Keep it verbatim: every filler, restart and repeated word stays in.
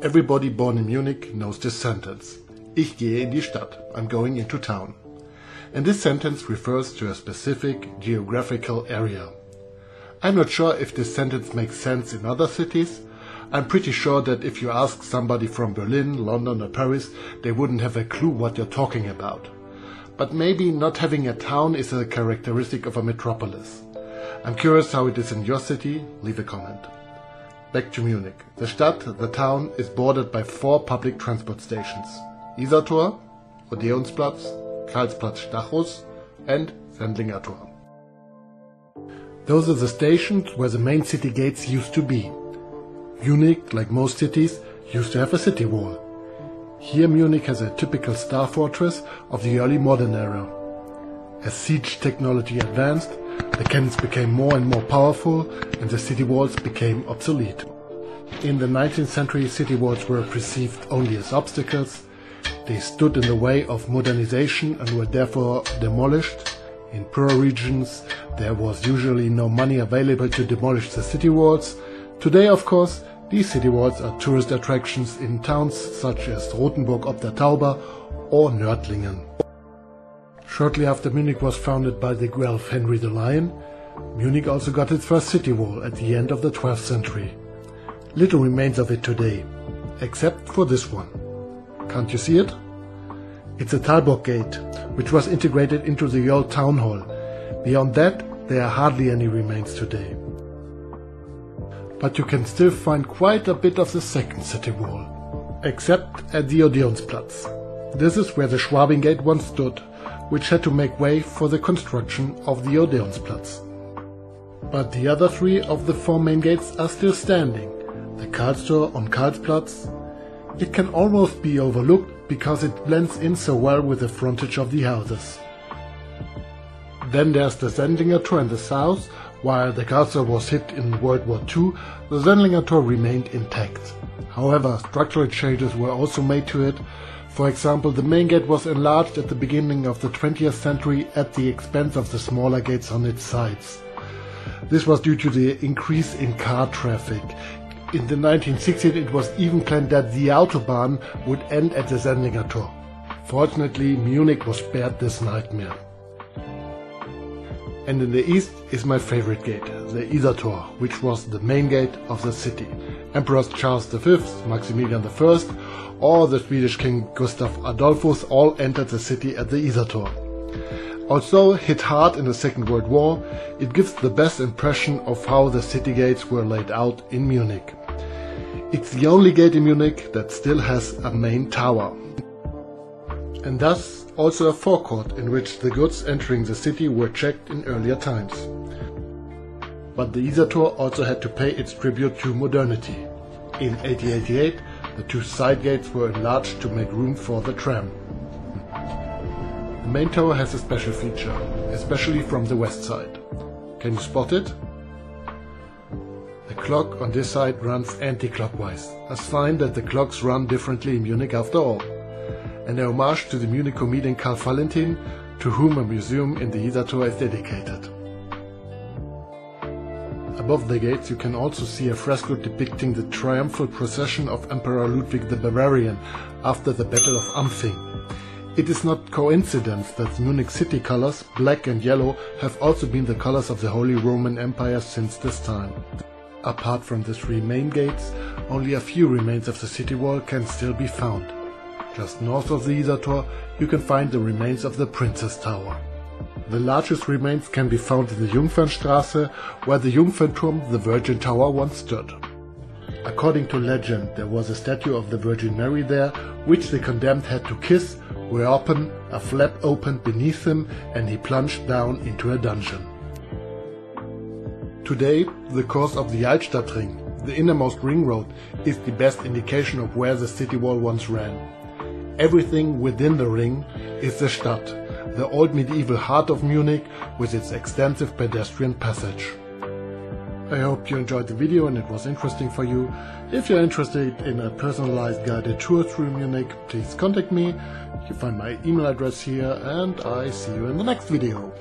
Everybody born in Munich knows this sentence. Ich gehe in die Stadt. I'm going into town. And this sentence refers to a specific geographical area. I'm not sure if this sentence makes sense in other cities. I'm pretty sure that if you ask somebody from Berlin, London or Paris, they wouldn't have a clue what you're talking about. But maybe not having a town is a characteristic of a metropolis. I'm curious how it is in your city. Leave a comment. Back to Munich. The Stadt, the town, is bordered by four public transport stations. Isartor, Odeonsplatz, Karlsplatz Stachus and Sendlinger Tor. Those are the stations where the main city gates used to be. Munich, like most cities, used to have a city wall. Here Munich has a typical star fortress of the early modern era. As siege technology advanced, the cannons became more and more powerful and the city walls became obsolete. In the nineteenth century, city walls were perceived only as obstacles. They stood in the way of modernization and were therefore demolished. In poorer regions, there was usually no money available to demolish the city walls. Today, of course, these city walls are tourist attractions in towns such as Rothenburg ob der Tauber or Nördlingen. Shortly after Munich was founded by the Guelph Henry the Lion, Munich also got its first city wall at the end of the twelfth century. Little remains of it today, except for this one. Can't you see it? It's a Talburg gate, which was integrated into the old town hall. Beyond that, there are hardly any remains today. But you can still find quite a bit of the second city wall, except at the Odeonsplatz. This is where the Schwabing gate once stood, which had to make way for the construction of the Odeonsplatz. But the other three of the four main gates are still standing, the Karlstor on Karlsplatz. It can almost be overlooked because it blends in so well with the frontage of the houses. Then there's the Sendlinger Tor in the south. While the Karlstor was hit in World War Two, the Sendlinger Tor remained intact. However, structural changes were also made to it. For example, the main gate was enlarged at the beginning of the twentieth century at the expense of the smaller gates on its sides. This was due to the increase in car traffic. In the nineteen sixties, it was even planned that the Autobahn would end at the Sendlinger Tor. Fortunately, Munich was spared this nightmare. And in the east is my favorite gate, the Isartor, which was the main gate of the city. Emperors Charles the Fifth, Maximilian the First, or the Swedish king Gustav Adolphus all entered the city at the Isartor. Although hit hard in the Second World War, it gives the best impression of how the city gates were laid out in Munich. It's the only gate in Munich that still has a main tower. And thus also a forecourt in which the goods entering the city were checked in earlier times. But the Isartor also had to pay its tribute to modernity. In eighteen eighty-eight, the two side gates were enlarged to make room for the tram. The main tower has a special feature, especially from the west side. Can you spot it? The clock on this side runs anti-clockwise, a sign that the clocks run differently in Munich after all. An homage to the Munich comedian Karl Valentin, to whom a museum in the Isartor is dedicated. Above the gates you can also see a fresco depicting the triumphal procession of Emperor Ludwig the Bavarian after the Battle of Ampfing. It is not coincidence that Munich city colors, black and yellow, have also been the colors of the Holy Roman Empire since this time. Apart from the three main gates, only a few remains of the city wall can still be found. Just north of the Isartor, you can find the remains of the Princess Tower. The largest remains can be found in the Jungfernstraße, where the Jungfernturm, the Virgin Tower, once stood. According to legend, there was a statue of the Virgin Mary there, which the condemned had to kiss, were open, a flap opened beneath him, and he plunged down into a dungeon. Today, the course of the Altstadtring, the innermost ring road, is the best indication of where the city wall once ran. Everything within the ring is the Stadt, the old medieval heart of Munich with its extensive pedestrian passage. I hope you enjoyed the video and it was interesting for you. If you're interested in a personalized guided tour through Munich, please contact me. You find my email address here and I see you in the next video.